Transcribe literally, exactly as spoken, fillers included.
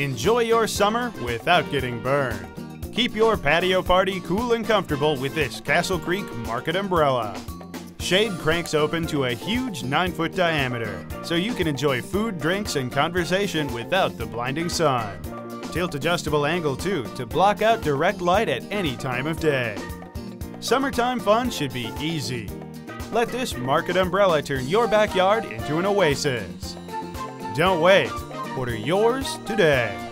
Enjoy your summer without getting burned. Keep your patio party cool and comfortable with this Castle Creek Market Umbrella. Shade cranks open to a huge nine foot diameter, so you can enjoy food, drinks, and conversation without the blinding sun. Tilt adjustable angle too to block out direct light at any time of day. Summertime fun should be easy. Let this market umbrella turn your backyard into an oasis. Don't wait, order yours today.